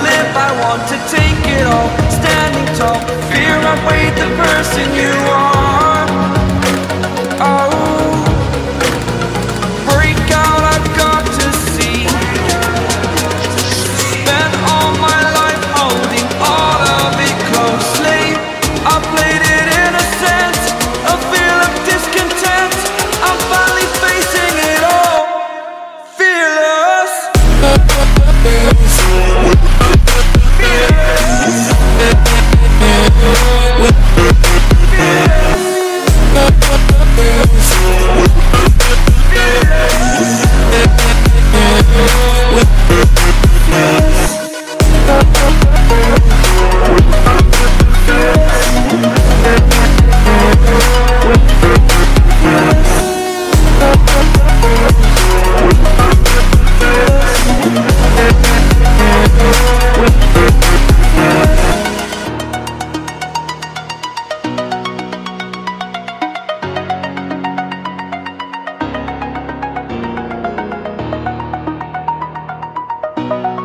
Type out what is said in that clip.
live. I want to take it all, standing tall. Fear I weighed the person you are. Oh,